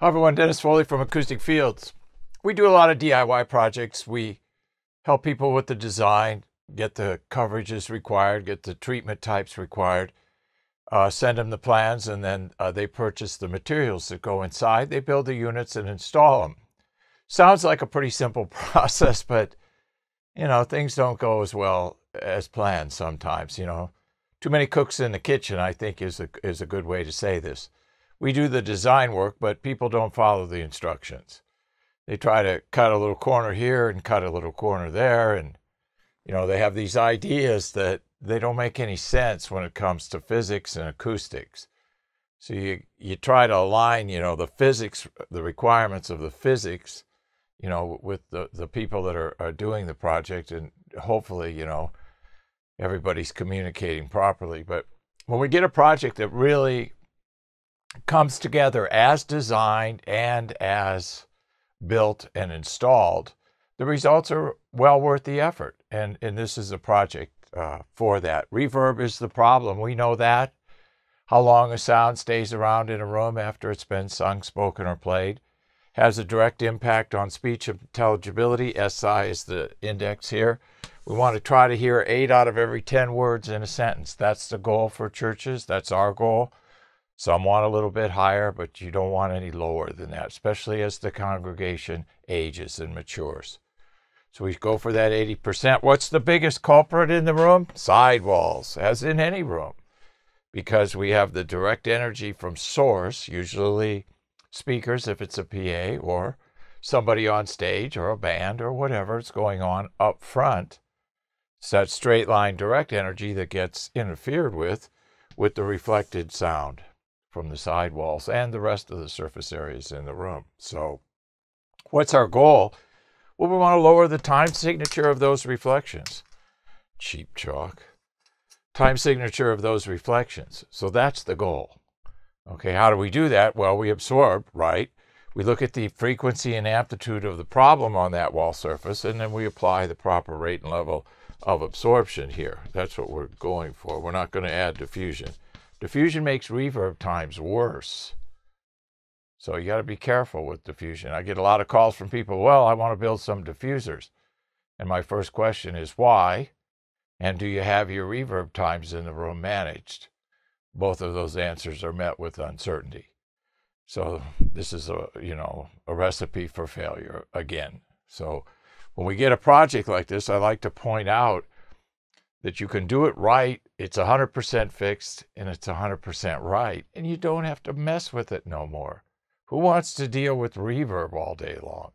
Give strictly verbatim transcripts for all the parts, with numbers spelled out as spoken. Hi everyone, Dennis Foley from Acoustic Fields. We do a lot of D I Y projects. We help people with the design, get the coverages required, get the treatment types required, uh, send them the plans, and then uh, they purchase the materials that go inside. They build the units and install them. Sounds like a pretty simple process, but you know, things don't go as well as planned sometimes. You know, too many cooks in the kitchen, I think, is a, is a good way to say this. We do the design work, but people don't follow the instructions. They try to cut a little corner here and cut a little corner there. And, you know, they have these ideas that they don't make any sense when it comes to physics and acoustics. So you, you try to align, you know, the physics, the requirements of the physics, you know, with the, the people that are, are doing the project. And hopefully, you know, everybody's communicating properly. But when we get a project that really comes together as designed and as built and installed, the results are well worth the effort. And, and this is a project uh, for that. Reverb is the problem. We know that. How long a sound stays around in a room after it's been sung, spoken, or played has a direct impact on speech intelligibility. S I is the index here. We want to try to hear eight out of every ten words in a sentence. That's the goal for churches. That's our goal. Some want a little bit higher, but you don't want any lower than that, especially as the congregation ages and matures. So we go for that eighty percent. What's the biggest culprit in the room? Sidewalls, as in any room, because we have the direct energy from source, usually speakers if it's a P A or somebody on stage or a band or whatever is going on up front. It's that straight line direct energy that gets interfered with with the reflected sound from the sidewalls and the rest of the surface areas in the room. So what's our goal? Well, we want to lower the time signature of those reflections. Cheap chalk. Time signature of those reflections. So that's the goal. Okay, how do we do that? Well, we absorb, right? We look at the frequency and amplitude of the problem on that wall surface, and then we apply the proper rate and level of absorption here. That's what we're going for. We're not going to add diffusion. Diffusion makes reverb times worse. So you got to be careful with diffusion. I get a lot of calls from people, well, I want to build some diffusers. And my first question is why? And do you have your reverb times in the room managed? Both of those answers are met with uncertainty. So this is a, you know, a recipe for failure again. So when we get a project like this, I like to point out that you can do it right, it's one hundred percent fixed, and it's one hundred percent right, and you don't have to mess with it no more. Who wants to deal with reverb all day long?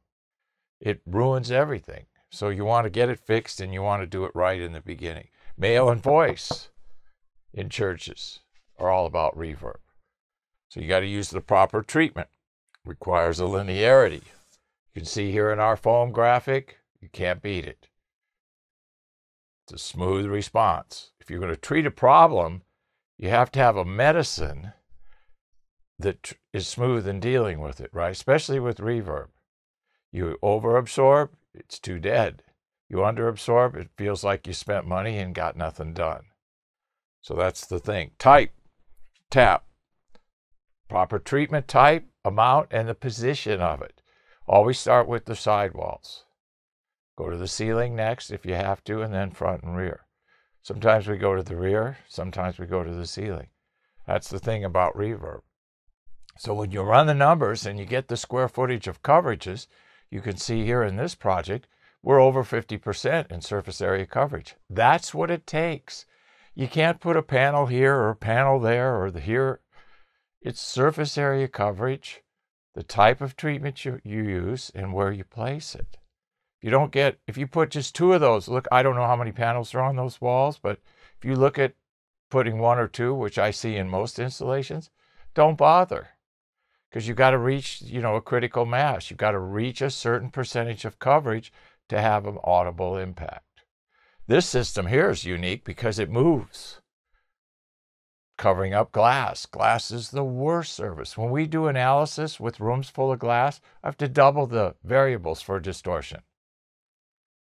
It ruins everything. So you want to get it fixed, and you want to do it right in the beginning. Male and voice in churches are all about reverb. So you got to use the proper treatment. Requires a linearity. You can see here in our foam graphic, you can't beat it. It's a smooth response. If you're going to treat a problem, you have to have a medicine that is smooth in dealing with it, right? Especially with reverb. You overabsorb, it's too dead. You underabsorb, it feels like you spent money and got nothing done. So that's the thing. Type, tap, proper treatment type, amount, and the position of it. Always start with the sidewalls. Go to the ceiling next if you have to, and then front and rear. Sometimes we go to the rear, sometimes we go to the ceiling. That's the thing about reverb. So when you run the numbers and you get the square footage of coverages, you can see here in this project, we're over fifty percent in surface area coverage. That's what it takes. You can't put a panel here or a panel there or the here. It's surface area coverage, the type of treatment you, you use, and where you place it. You don't get, if you put just two of those, look, I don't know how many panels are on those walls, but if you look at putting one or two, which I see in most installations, don't bother. Because you've got to reach, you know, a critical mass. You've got to reach a certain percentage of coverage to have an audible impact. This system here is unique because it moves. Covering up glass. Glass is the worst service. When we do analysis with rooms full of glass, I have to double the variables for distortion.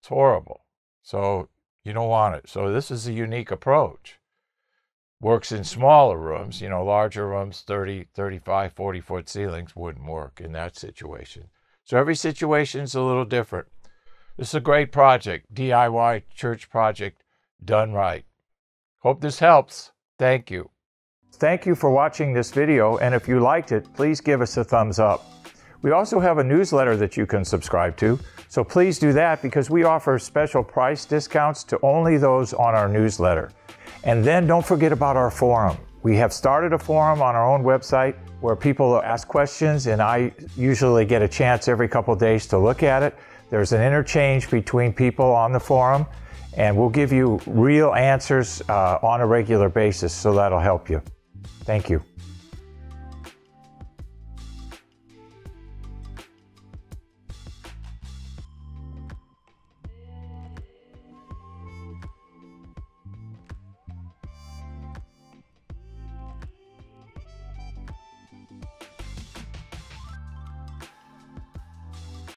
It's horrible. So you don't want it. So this is a unique approach. works in smaller rooms. You know, larger rooms, thirty, thirty-five, forty foot ceilings wouldn't work in that situation. So every situation's a little different. This is a great project, D I Y church project done right. Hope this helps. Thank you. Thank you for watching this video, and if you liked it, please give us a thumbs up. We also have a newsletter that you can subscribe to, so please do that, because we offer special price discounts to only those on our newsletter. And then don't forget about our forum. We have started a forum on our own website where people ask questions, and I usually get a chance every couple days to look at it. There's an interchange between people on the forum, and we'll give you real answers uh, on a regular basis, so that'll help you. Thank you.